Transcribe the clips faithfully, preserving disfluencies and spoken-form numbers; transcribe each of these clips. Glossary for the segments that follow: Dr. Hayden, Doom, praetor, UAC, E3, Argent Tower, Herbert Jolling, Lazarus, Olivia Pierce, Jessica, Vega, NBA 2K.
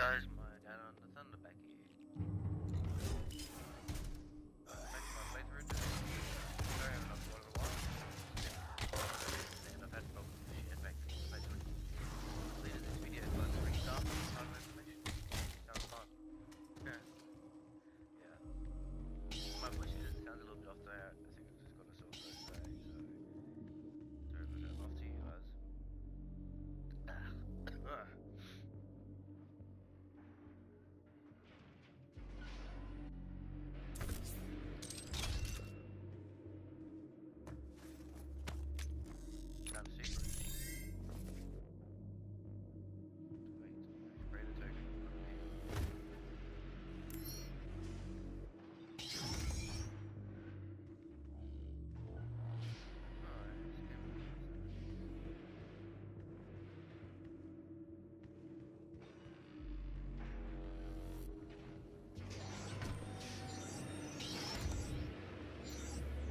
guys might add on the thunder back here. Uh, back to my playthrough. Sorry, I've not thought of a while. And I've had problems with the shit back to my playthrough. Later this video, if I want to restart the hardware information, sounds fun. Yeah. My voice just sounds a little bit off there. I think I've just got a sore throat today, so. Sorry if I don't laugh to you guys. Ah.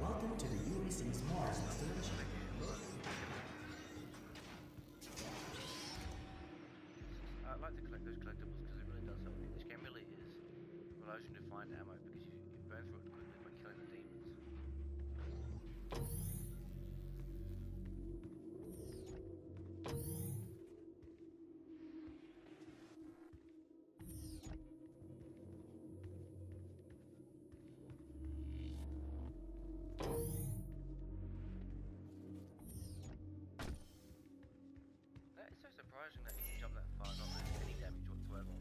Welcome to the U A C's Mars Research. I like to collect those collectibles because it really does help me. This game really is relation to find ammo because you, you burn through it quickly by killing the demons. It's so surprising that you can jump that far, not doing any damage whatsoever.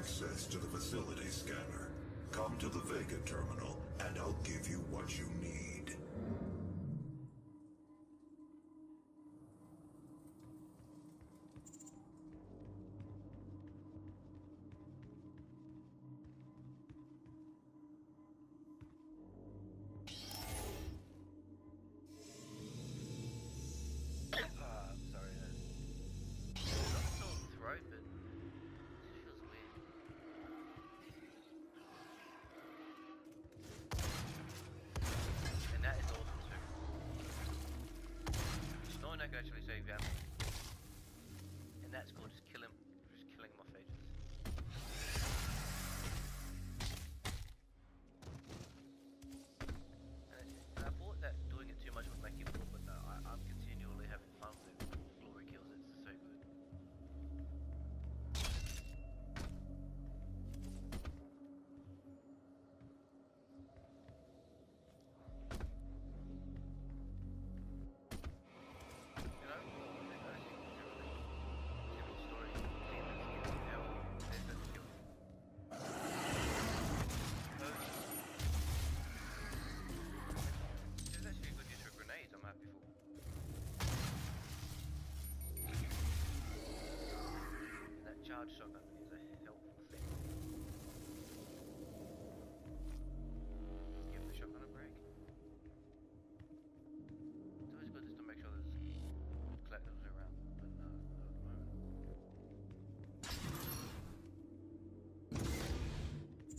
access to the facility scanner. Come to the Vega terminal, and I'll give you what you need. Actually save them, and that's cool. Just kill him. Just killing my phages. And, and I thought that doing it too much would make you cool, but no, I, I'm continually having fun with it. Glory kills. It's so good. Charge shotgun is a helpful thing. Give the shotgun a break. It's always good just to make sure there's collectibles around, but no, not at the moment. Guys, there's gonna be lots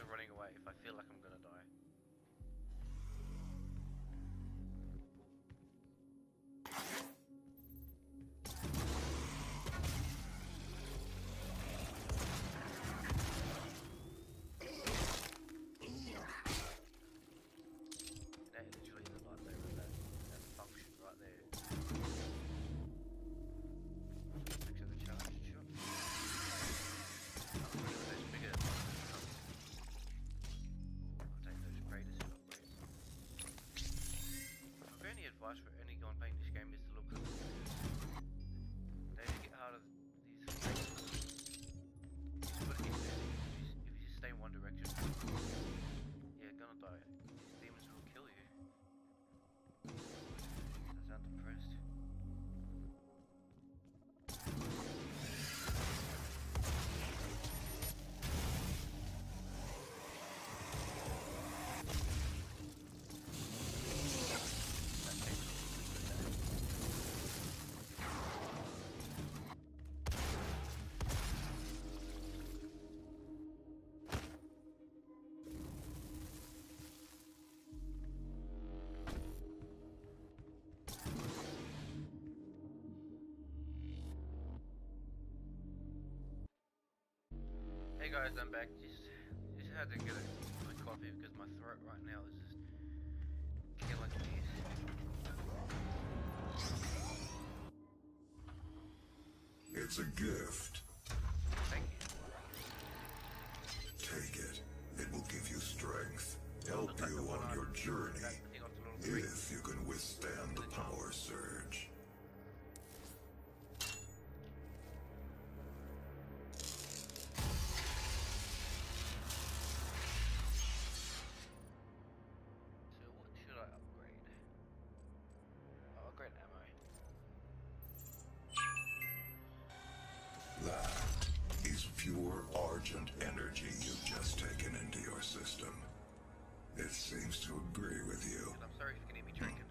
of running away if I feel like I'm gonna die. That literally is right there, that, that function right there. Make sure the charge shot. Any advice for any guy playing this game is to look at they get out of these things. But if you, if you just stay in one direction, you're gonna die. These demons will kill you. I sound depressed. Hey guys, I'm back. Just, just had to get a good coffee because my throat right now is just killing me. It's a gift. Thank you. Take it. It will give you strength, help you on your journey, if you can withstand the power surge. That is pure Argent energy you've just taken into your system. It seems to agree with you. I'm sorry if you can hear me drinking.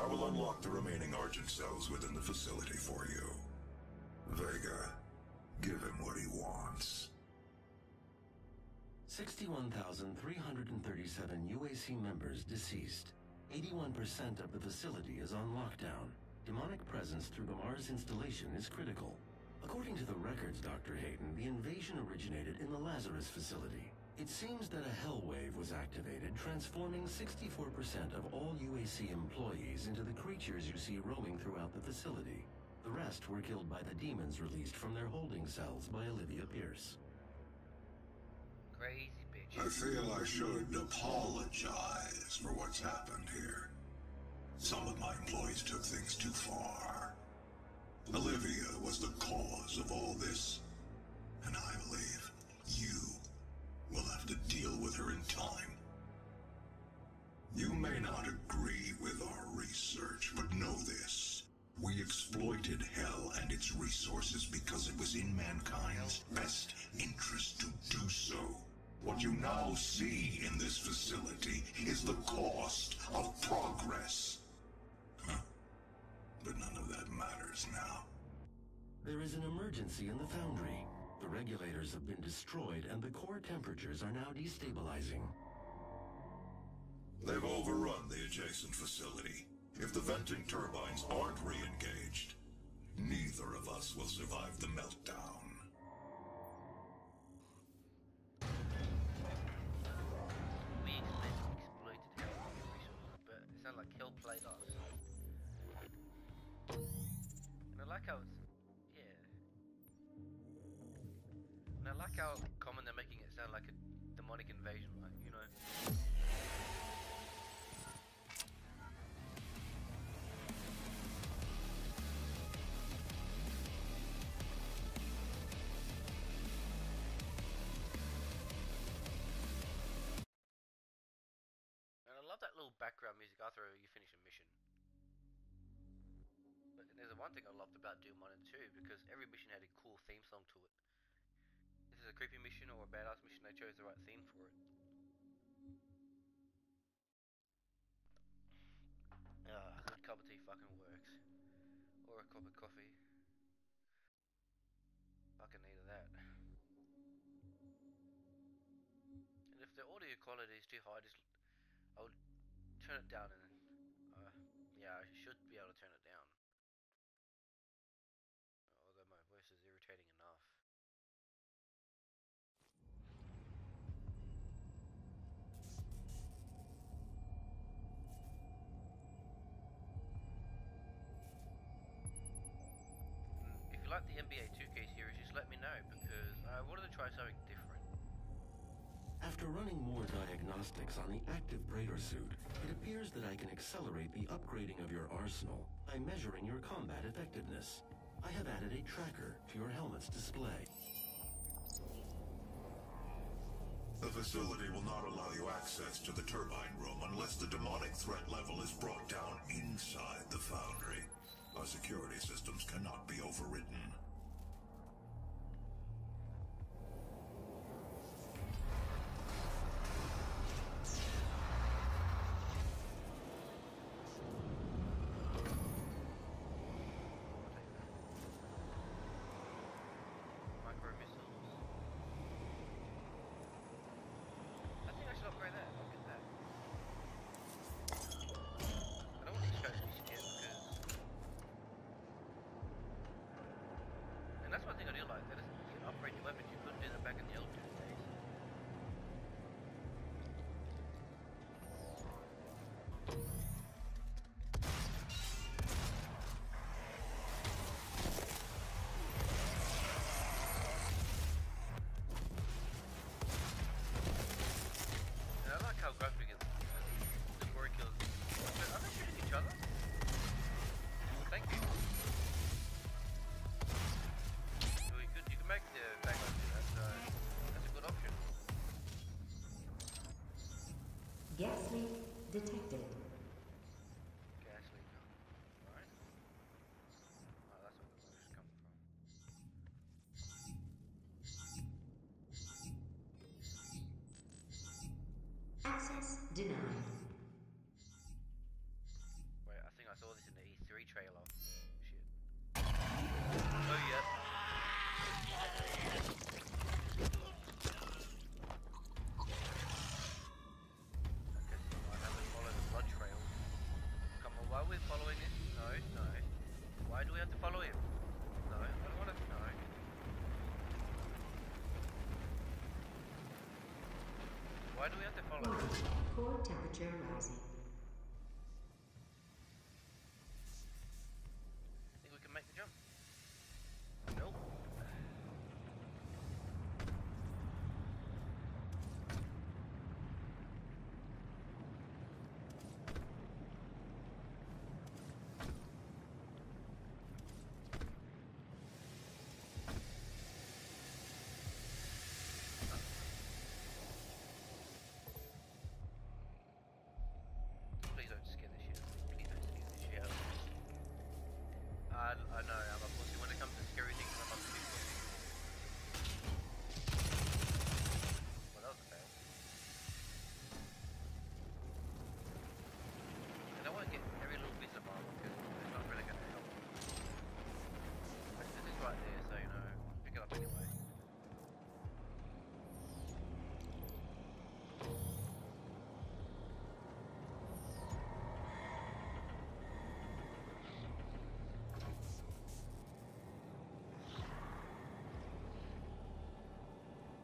I will unlock the remaining Argent cells within the facility for you. Vega, give him what he wants. sixty-one thousand three hundred thirty-seven U A C members deceased. eighty-one percent of the facility is on lockdown. Demonic presence through the Mars installation is critical. According to the records, Doctor Hayden, the invasion originated in the Lazarus facility. It seems that a hell wave was activated, transforming sixty-four percent of all U A C employees into the creatures you see roaming throughout the facility. The rest were killed by the demons released from their holding cells by Olivia Pierce. Crazy bitch. I feel I should apologize for what's happened here. Some of my employees took things too far. Olivia was the cause of all this, and I believe you will have to deal with her in time. You may not agree with our research, but know this. We exploited Hell and its resources because it was in mankind's best interest to do so. What you now see in this facility is the cost of progress. Huh. But none of that matters now. There is an emergency in the foundry. The regulators have been destroyed and the core temperatures are now destabilizing. They've overrun the adjacent facility. If the venting turbines aren't re-engaged, neither of us will survive the meltdown. We exploited Hell resources, but it sounds like Hell played us. And I like how it's, yeah. And I like how common they're making it sound like a demonic invasion, like, you know. And I love that little background music after you finish a mission. And there's one thing I loved about Doom one and two, because every mission had a cool theme song to it. If this is a creepy mission or a badass mission, they chose the right theme for it. Ah, a good cup of tea fucking works. Or a cup of coffee. Fucking either that. And if the audio quality is too high, just I'll turn it down and then, uh, yeah, I should be able to turn it down. Although my voice is irritating enough. If you like the N B A two K series, just let me know, because I wanted to try something different. After running more diagnostics on the active praetor suit, it appears that I can accelerate the upgrading of your arsenal by measuring your combat effectiveness. I have added a tracker to your helmet's display. The facility will not allow you access to the turbine room unless the demonic threat level is brought down inside the foundry. Our security systems cannot be overridden. Gas leak detected. Gas leak. Alright. Oh, that's where the water's coming from. Access denied. Wait, I think I saw this in the E three trailer. Shit. Oh, yes. Why do we have to follow this? Core temperature rising. Think we can make the jump? Nope.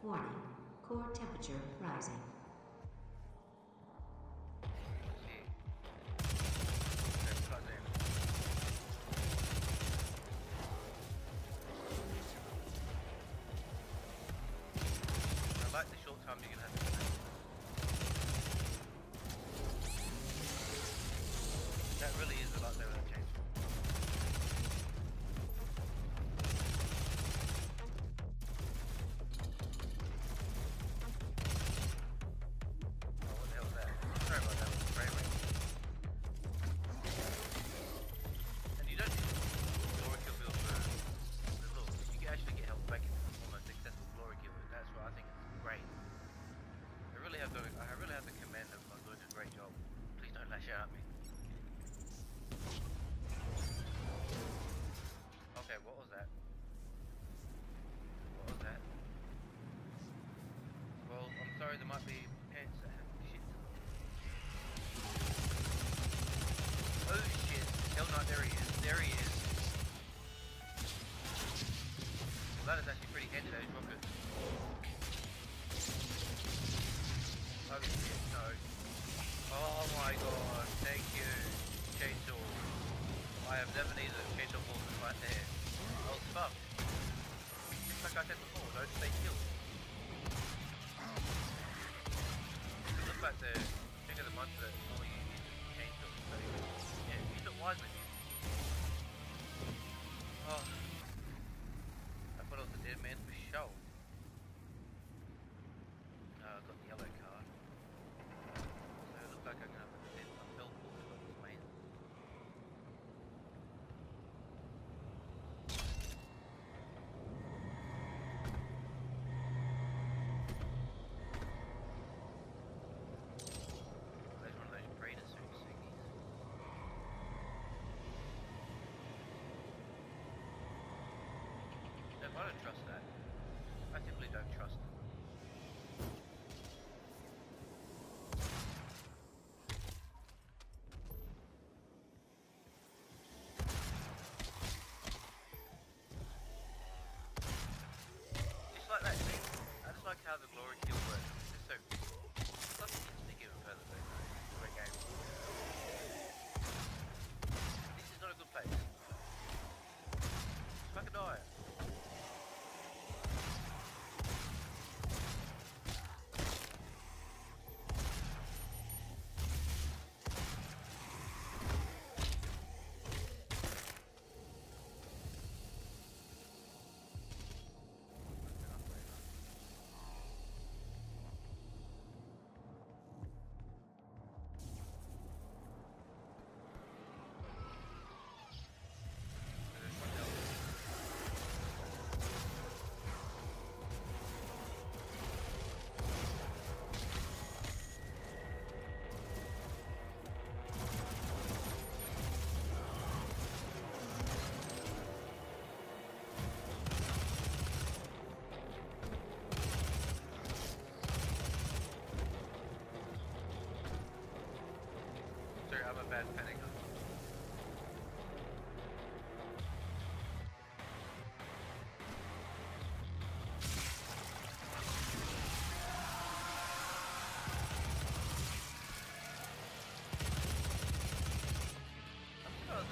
Warning, core temperature rising. I don't trust that. I simply don't trust it. It's like that thing. I just like how the glory kill works. It's so cool. It's like it's thinking of further though. Great game. This is not a good place. It's like a die.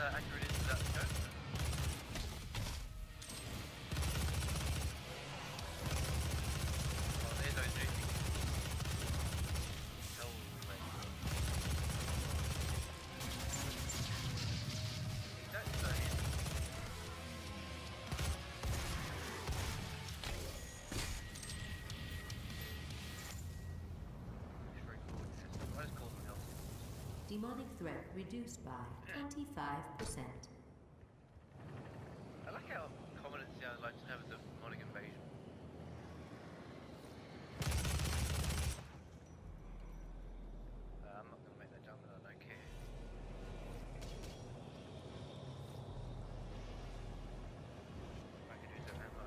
uh, accurate is without the scope. Oh, there's those new things. Hell man. That's so handy. Every cooling system. I just call them health systems. Demonic threat reduced by twenty-five percent. I like how common it sounds like just having a demonic invasion. Uh, I'm not gonna make that jump, but I don't care. I can do some ammo.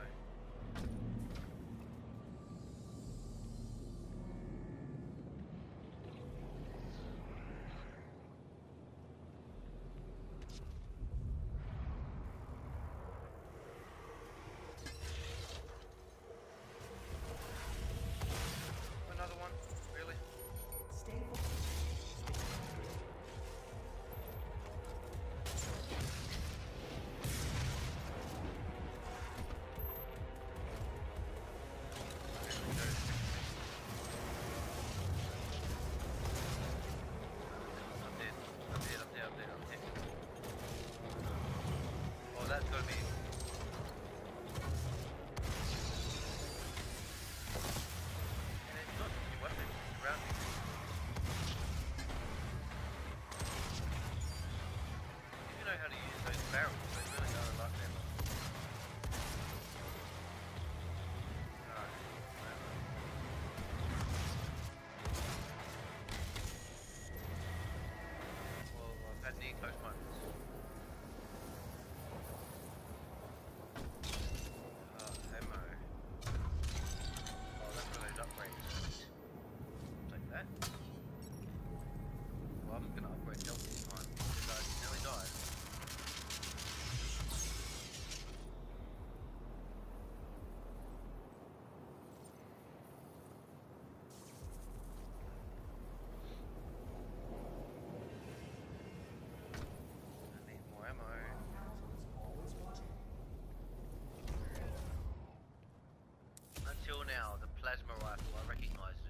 Until now, the plasma rifle, I recognised it.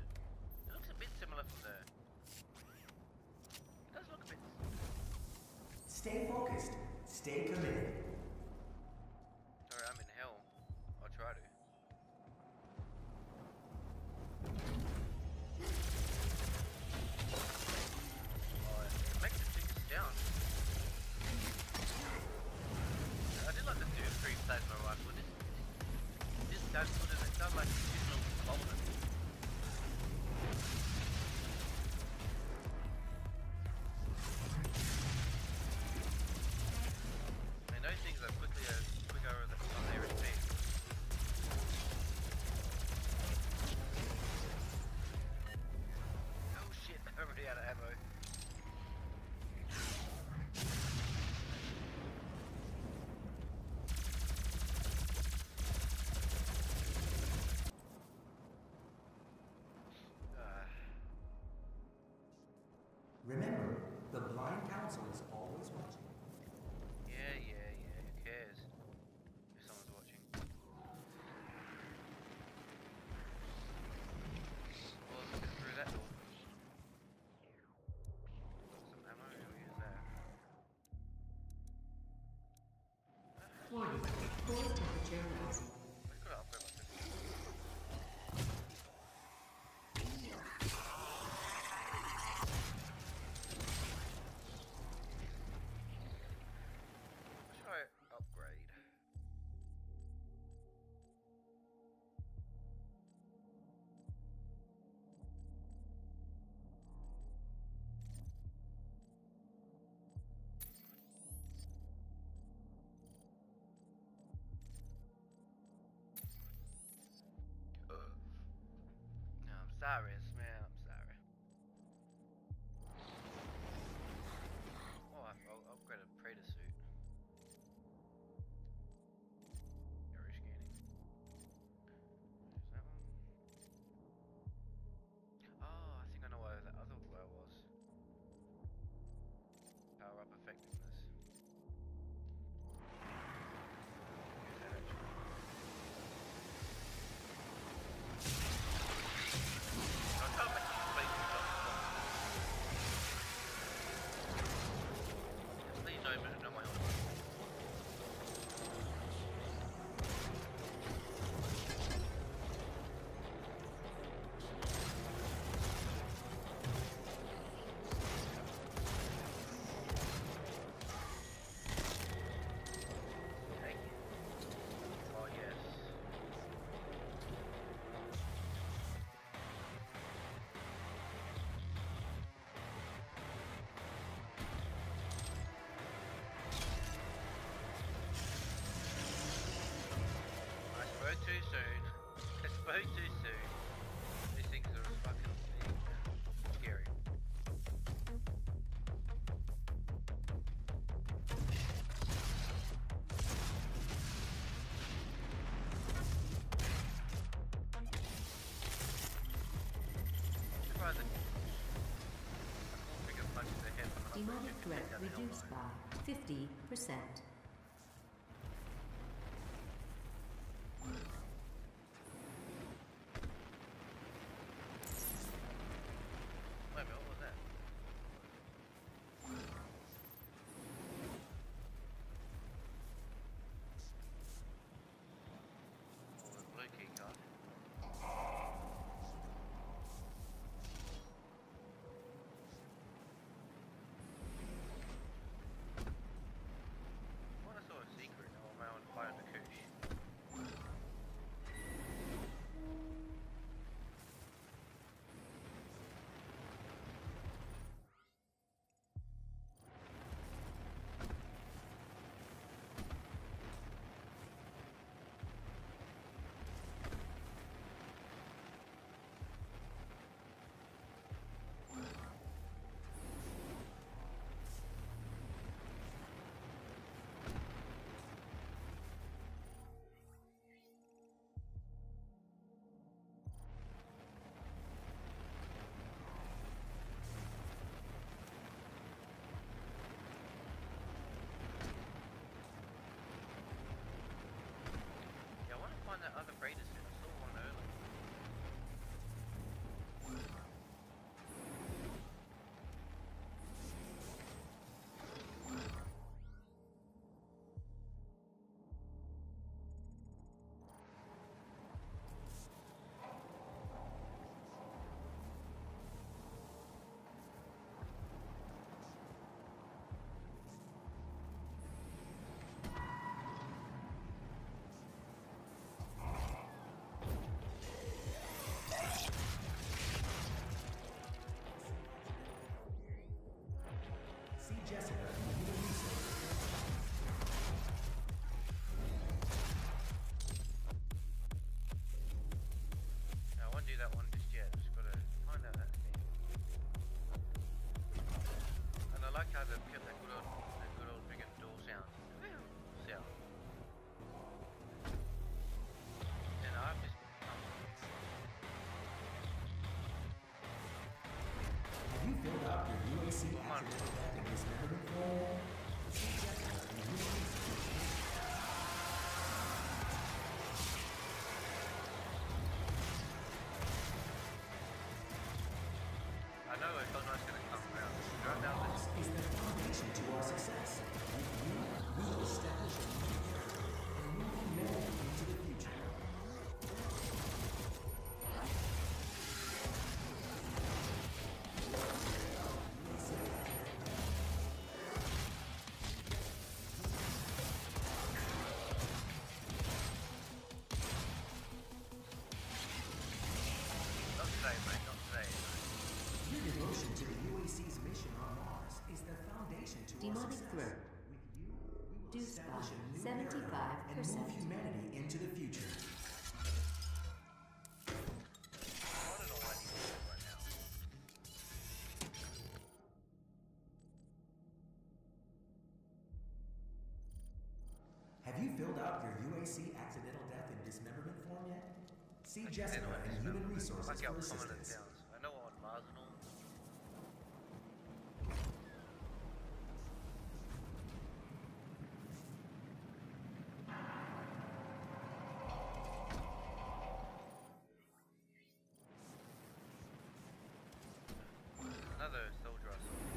It looks a bit similar from there. It does look a bit similar. Stay focused. Stay committed. Sorry, I'm in hell. I'll try to. Oh, it makes the tickets down. I did like the Doom three plasma rifle. This This does put in, it sounds like additional bombers. And those things are quickly uh, quick over the, on their H P. Oh shit, they're already out of ammo. Sorry, man, I'm sorry. Oh, I'll upgrade a praetor suit. Error scanning. There's that one. Oh, I think I know where that other where I was. Power up effectiveness. spoke too soon. I spoke too soon. These things are fucking scary. Demonic threat reduced by fifty percent. That other praetor suit, I saw one U A C accidental death and dismemberment form yet? See I Jessica and Human Resources like for assistance. I know on Mars and all. Another soldier I saw.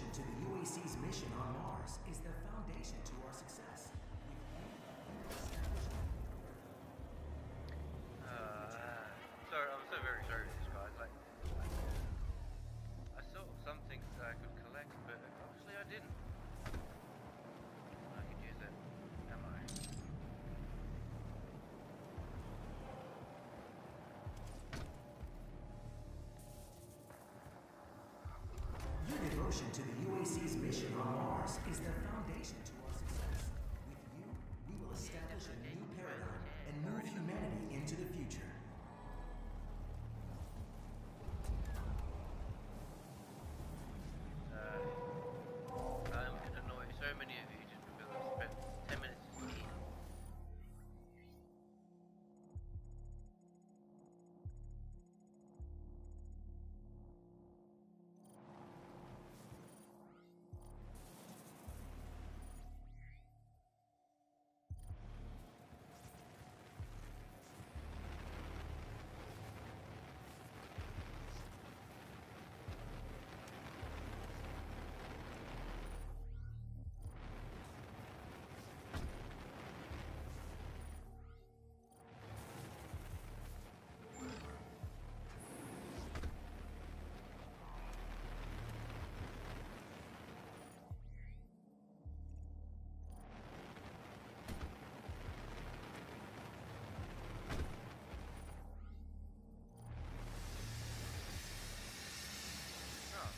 contribution to the U A C's mission on Mars is the foundation to our success. Uh, sorry, I'm so very sorry for this, guys. Like, I saw some things that I could collect, but obviously I didn't. I could use that ammo. To the U A C's mission on Mars is the foundation to our success. With you, we will establish a new paradigm and move humanity into the future. Uh, I'm gonna annoy so many of you just because I spent ten minutes here.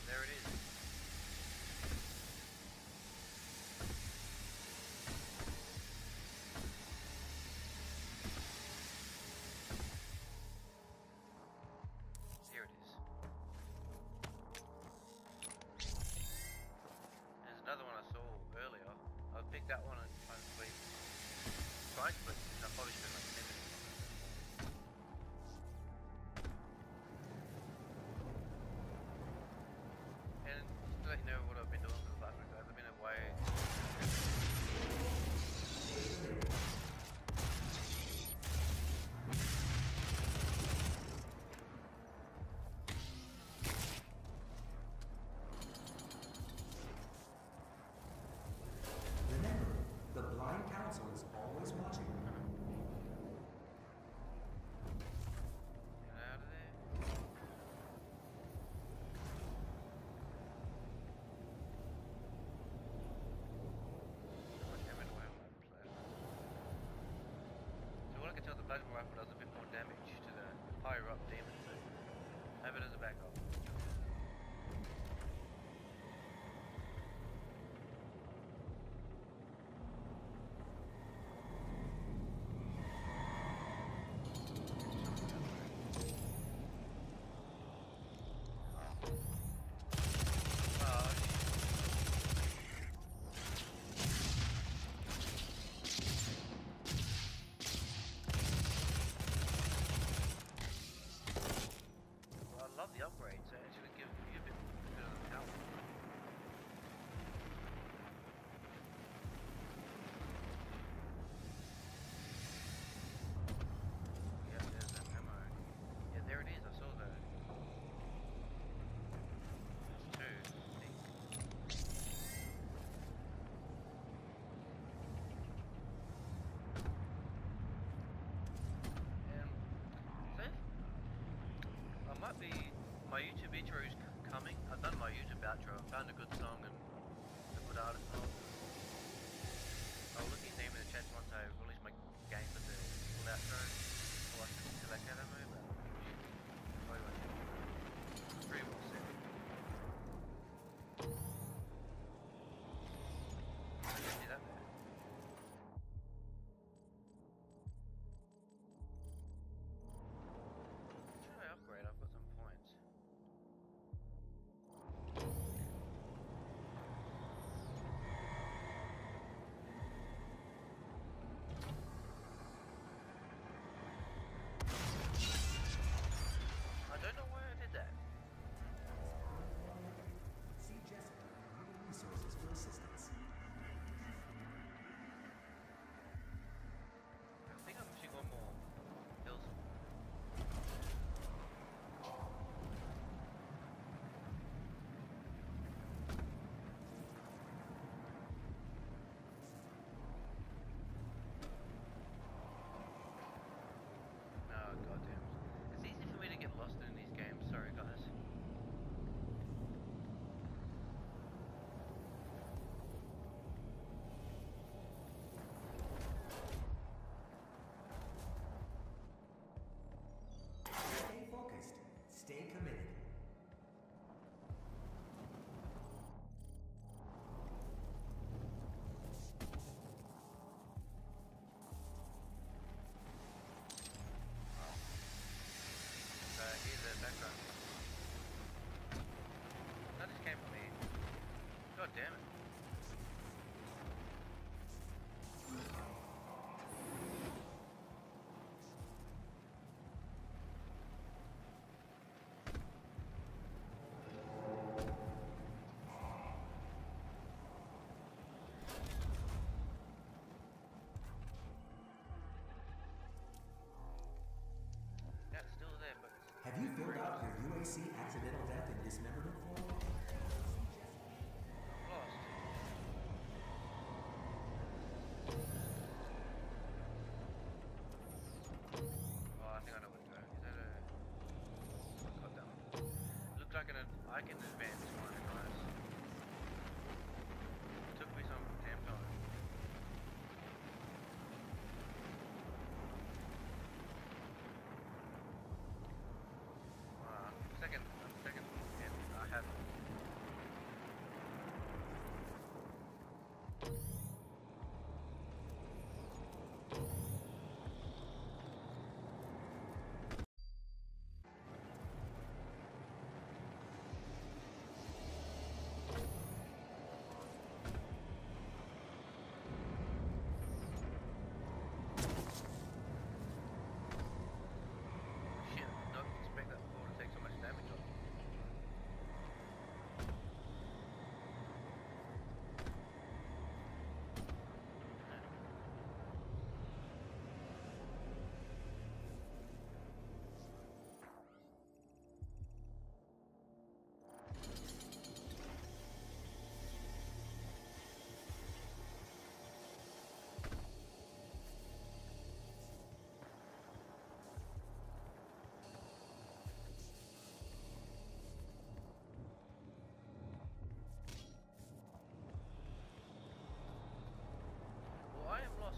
There it is. Here it is. There's another one I saw earlier. I picked that one and uncleaned it. Right, but I probably should have like ten minutes. I can tell the plasma rifle does a bit more damage to the higher up demons, so have it as a backup. Upgrades, actually. I can advance one, guys. It took me some damn time. Uh, second, second, and I have.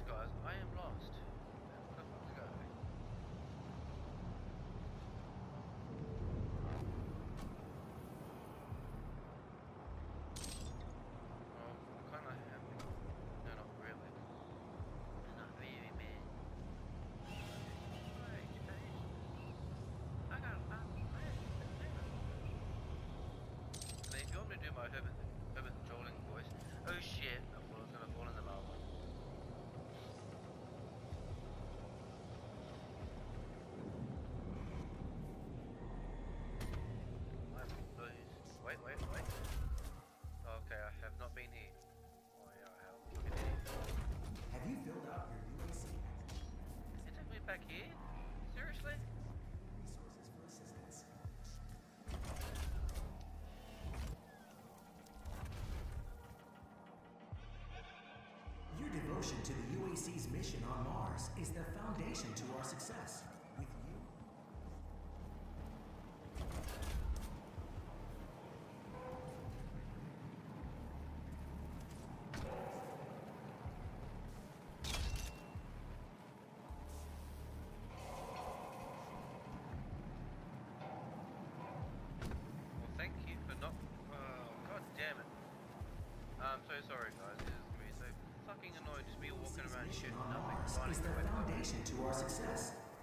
Guys, I am lost. Where the fuck we go? Oh, kind of happy. No, not really. Not really, man. I got a They told me to do my Herbert, Herbert Jolling voice. Oh shit, I thought I was gonna fall in the lava. Wait, wait, wait. Okay, I have not been here. Oh yeah, I have not been here. Have you filled up your U A C? It took me back here? Seriously? Resources for assistance. Your devotion to the U A C's mission on Mars is the foundation to our success.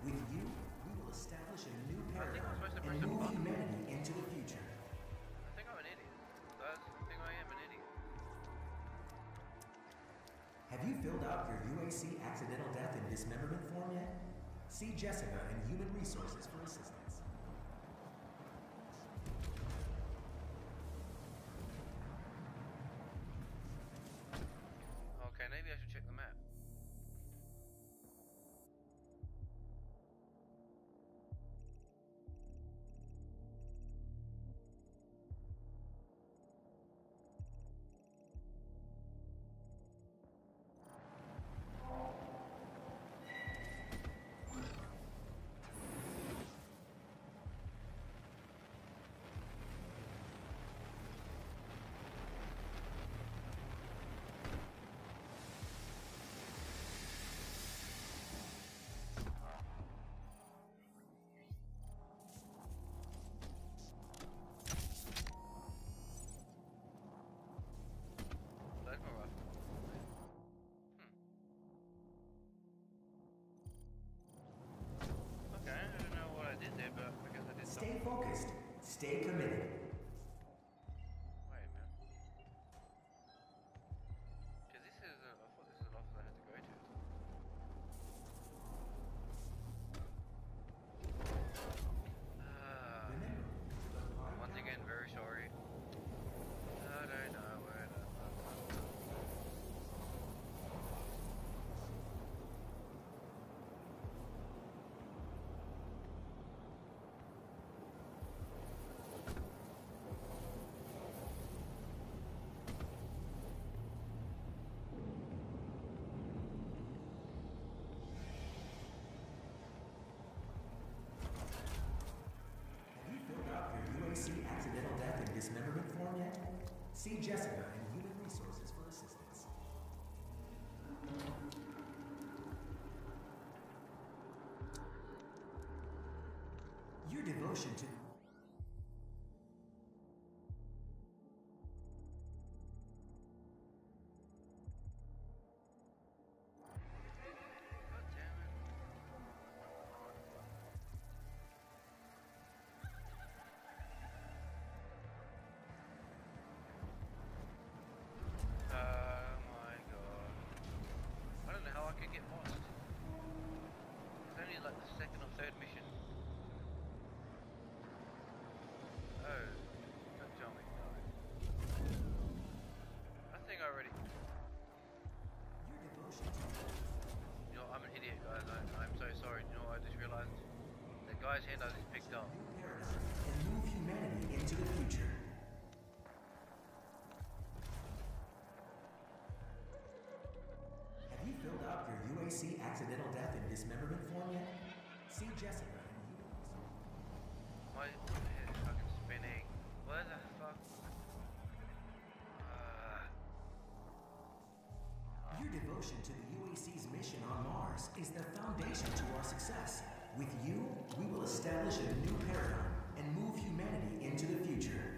With you. U A C accidental death and dismemberment form yet? See Jessica and Human Resources for assistance. Okay, maybe I should check the map. Stay committed. Wait a minute. Because this is an office, this is an office I had to go to. Uh, once again, very sorry. I don't know where to. Your devotion to... See accidental death and dismemberment form yet? See Jessica. My head is fucking spinning. Where the fuck? Uh. Your devotion to the U A C's mission on Mars is the foundation to our success. With you, we will establish a new paradigm and move humanity into the future.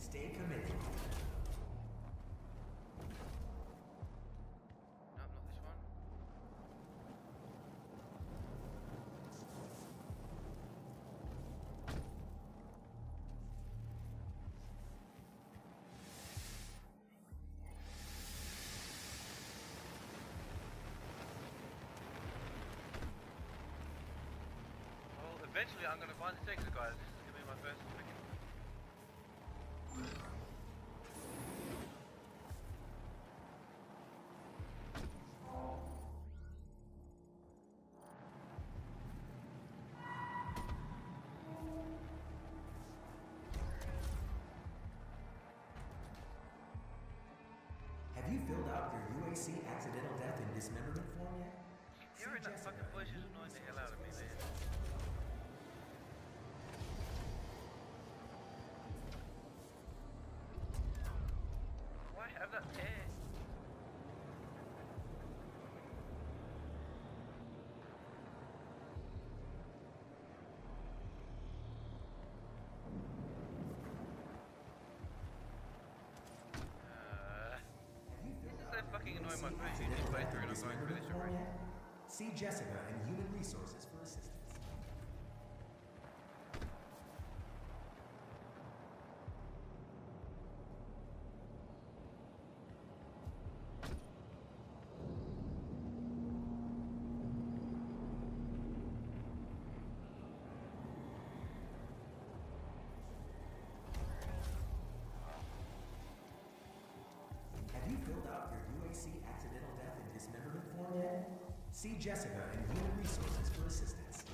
Stay committed. Well, eventually I'm going to find this exit, guys. This is going to be my first pick. Have you filled out your U A C accidental death and dismemberment form yet? You're in that fucking bush is annoying the hell out of me, man. My friend, you just play through and I'm going through this already. See Jessica and Human Resources for assistance. Have you filled out your U A C accidental death and dismemberment form yet? See Jessica and Human Resources for assistance.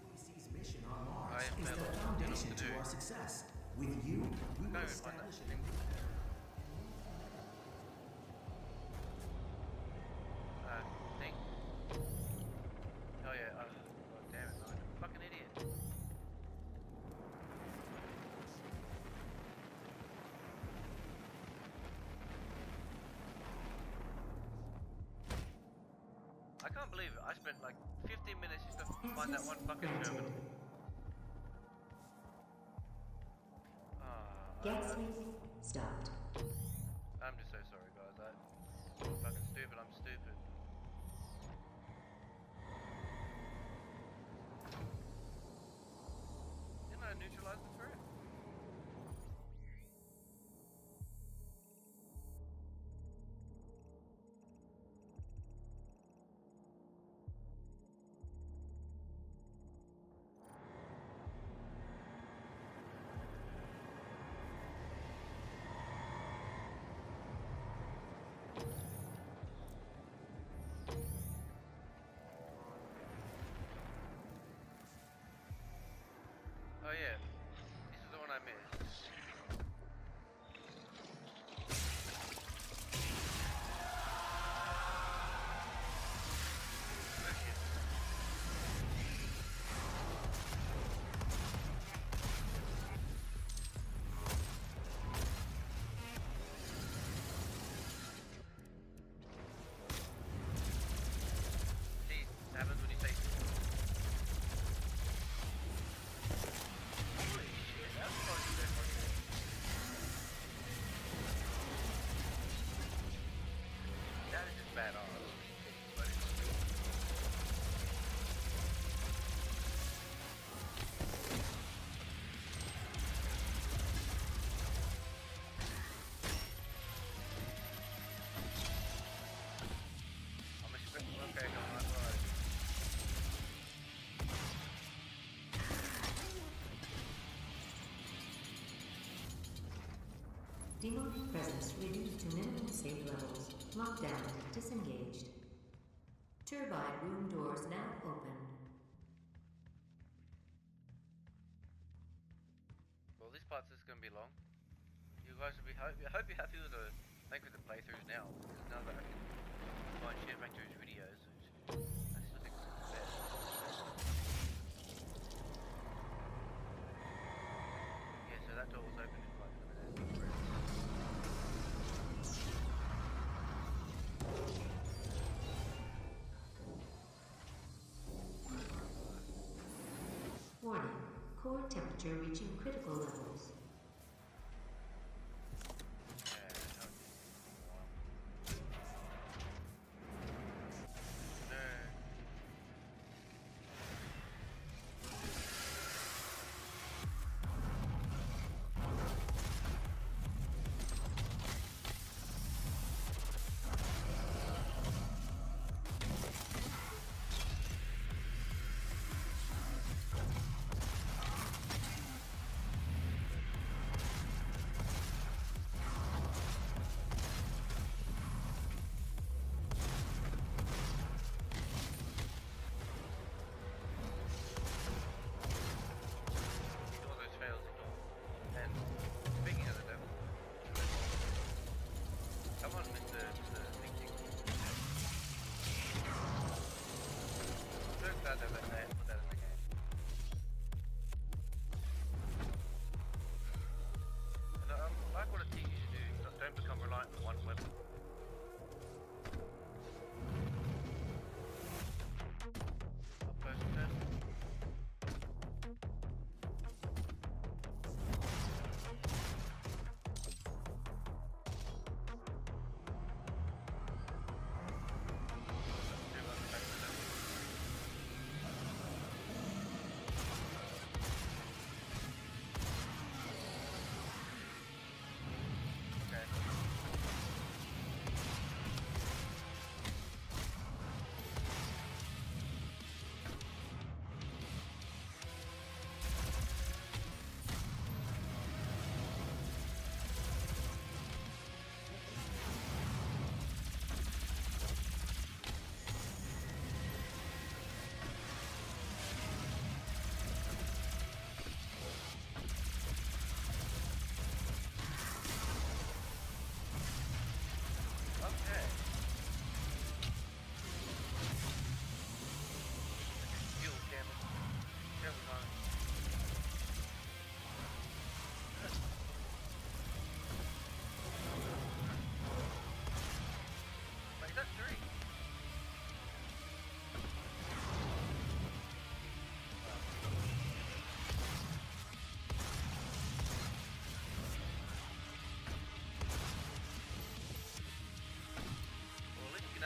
U A C's mission on Mars is the foundation to our success. With you, we will establish an improvement. I can't believe it, I spent like fifteen minutes just to find that one fucking terminal. Uh, Gas leak stopped. I'm just so sorry guys, I'm fucking stupid, I'm stupid. Didn't I neutralize the turret? Demoted presence reduced to minimum safe levels. Lockdown disengaged. Turbine room doors now open. Well, this part's just gonna be long. You guys will be happy. I hope you're happy with the thank you for the playthroughs now. Because now that I can find share back to his videos, I still think it's best. Yeah, so that door was open in like a minute. Warning, core temperature reaching critical levels. Yeah,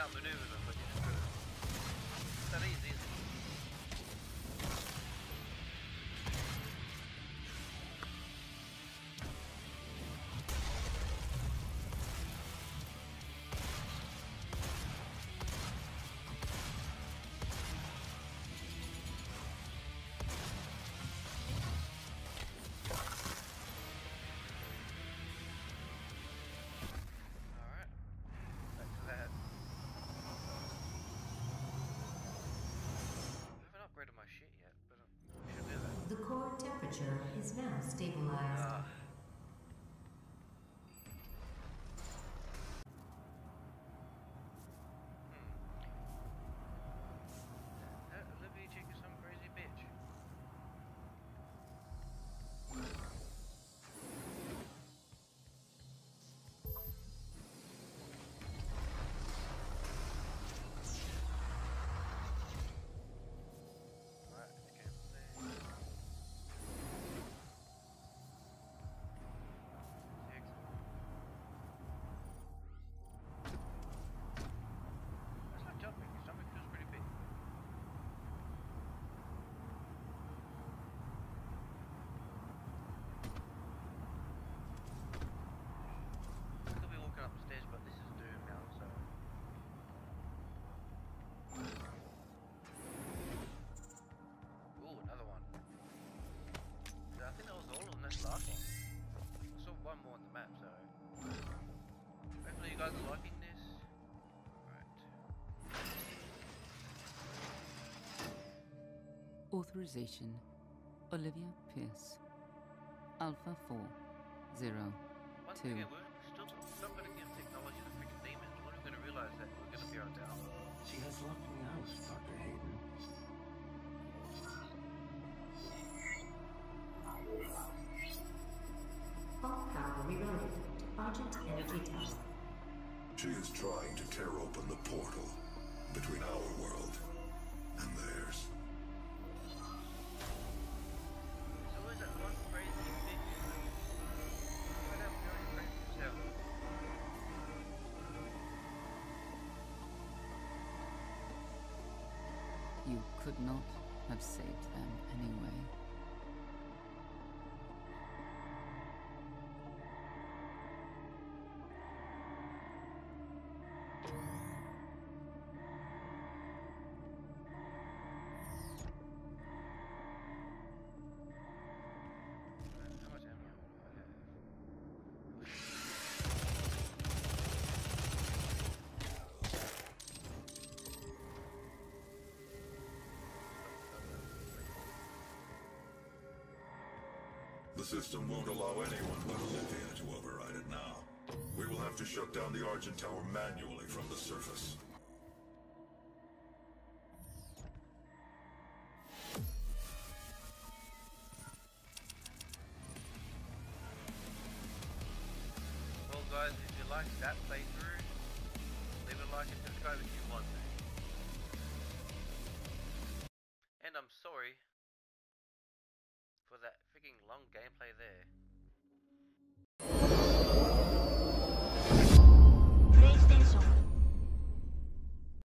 outmaneuver them, but it's true. It's that easy, isn't it? Stabilized. Uh. Hmm. That Olivia chick is some crazy bitch. Right, let's get there. Authorization, Olivia Pierce. Alpha four, zero, Once two. Again, we're still stumbling in technology to freaking demons. When are we going to realize that we're going to be on down? She has locked me out, Doctor Hayden. All power reloaded. Argent Energy Tower. She is trying to tear open the portal between our world and theirs. So is that one crazy thing? What have you already planned to tell? You could not have saved them anyway. The system won't allow anyone but Olivia to override it now. We will have to shut down the Argent Tower manually from the surface. Well guys, if you liked that playthrough, leave a like and subscribe if you want to. And I'm sorry for that freaking long gameplay there.